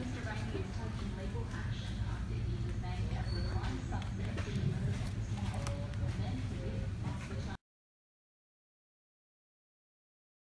Mr. Rainey is taking legal action after he was named